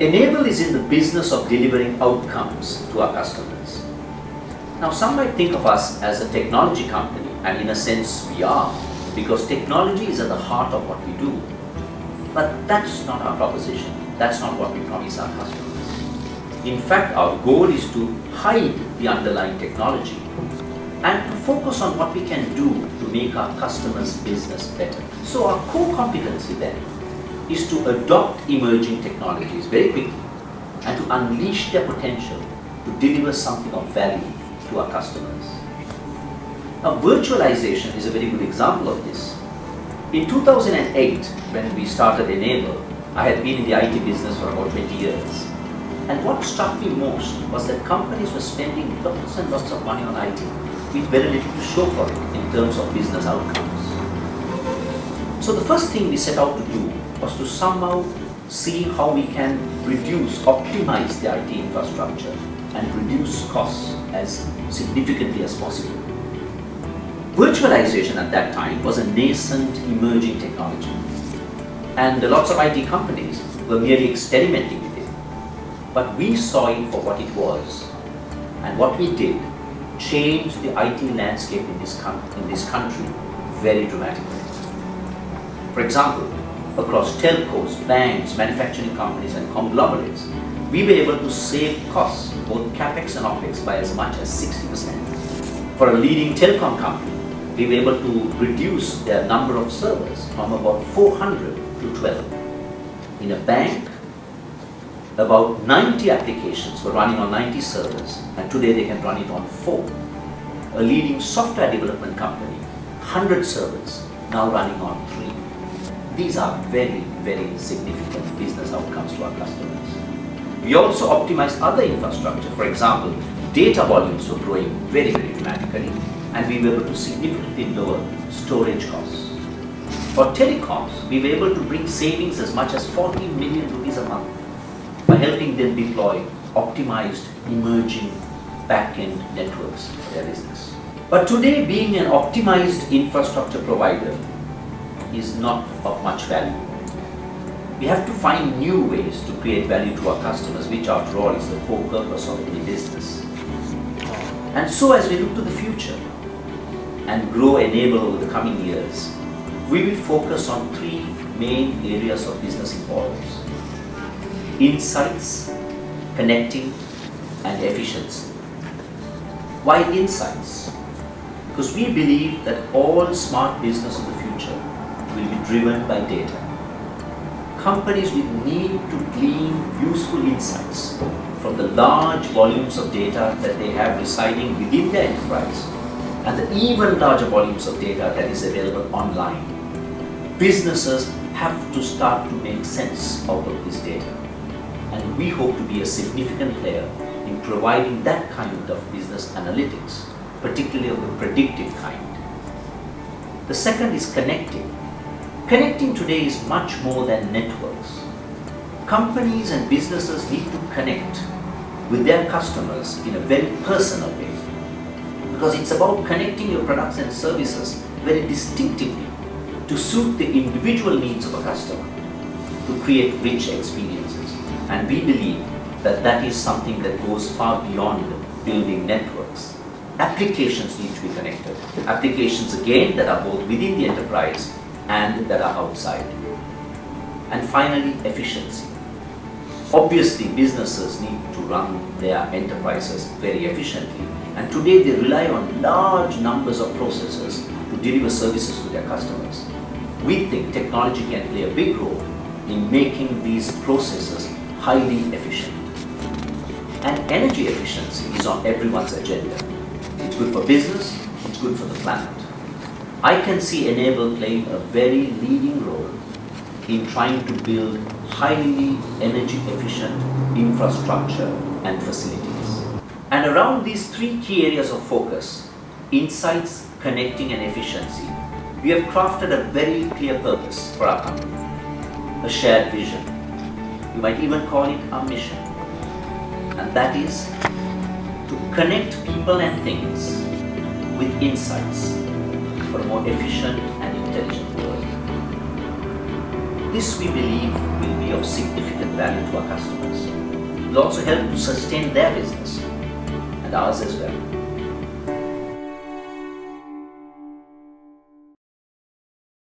N*able is in the business of delivering outcomes to our customers. Now, some might think of us as a technology company, and in a sense we are, because technology is at the heart of what we do. But that's not our proposition. That's not what we promise our customers. In fact, our goal is to hide the underlying technology and to focus on what we can do to make our customers' business better. So our core competency then is to adopt emerging technologies very quickly and to unleash their potential to deliver something of value to our customers. Now, virtualization is a very good example of this. In 2008, when we started N*able, I had been in the IT business for about 20 years. And what struck me most was that companies were spending lots and lots of money on IT with very little to show for it in terms of business outcomes. So the first thing we set out to do was to somehow see how we can reduce, optimize the IT infrastructure and reduce costs as significantly as possible. Virtualization at that time was a nascent emerging technology, and lots of IT companies were merely experimenting with it. But we saw it for what it was, and what we did changed the IT landscape in this country very dramatically. For example, across telcos, banks, manufacturing companies and conglomerates, we were able to save costs, both capex and opex, by as much as 60%. For a leading telecom company, we were able to reduce their number of servers from about 400 to 12. In a bank, about 90 applications were running on 90 servers, and today they can run it on 4. A leading software development company, 100 servers, now running on 3. These are very, very significant business outcomes to our customers. We also optimized other infrastructure. For example, data volumes were growing very, very dramatically, and we were able to significantly lower storage costs. For telecoms, we were able to bring savings as much as 40 million rupees a month by helping them deploy optimized, emerging back-end networks for their business. But today, being an optimized infrastructure provider is not of much value. We have to find new ways to create value to our customers, which after all is the core purpose of any business. And so as we look to the future and grow N*able over the coming years, we will focus on 3 main areas of business importance: insights, connecting and efficiency. Why insights? Because we believe that all smart business of the future will be driven by data. Companies will need to glean useful insights from the large volumes of data that they have residing within their enterprise and the even larger volumes of data that is available online. Businesses have to start to make sense out of this data, and we hope to be a significant player in providing that kind of business analytics, particularly of the predictive kind. The second is connecting. Connecting today is much more than networks. Companies and businesses need to connect with their customers in a very personal way, because it's about connecting your products and services very distinctively to suit the individual needs of a customer to create rich experiences. And we believe that that is something that goes far beyond building networks. Applications need to be connected. Applications, again, that are both within the enterprise and that are outside. And finally, efficiency. Obviously, businesses need to run their enterprises very efficiently, and today they rely on large numbers of processes to deliver services to their customers. We think technology can play a big role in making these processes highly efficient. And energy efficiency is on everyone's agenda. It's good for business, it's good for the planet. I can see N*able playing a very leading role in trying to build highly energy efficient infrastructure and facilities. And around these 3 key areas of focus, insights, connecting and efficiency, we have crafted a very clear purpose for our company, a shared vision. You might even call it our mission. And that is to connect people and things with insights for a more efficient and intelligent world. This we believe will be of significant value to our customers. It will also help to sustain their business and ours as well.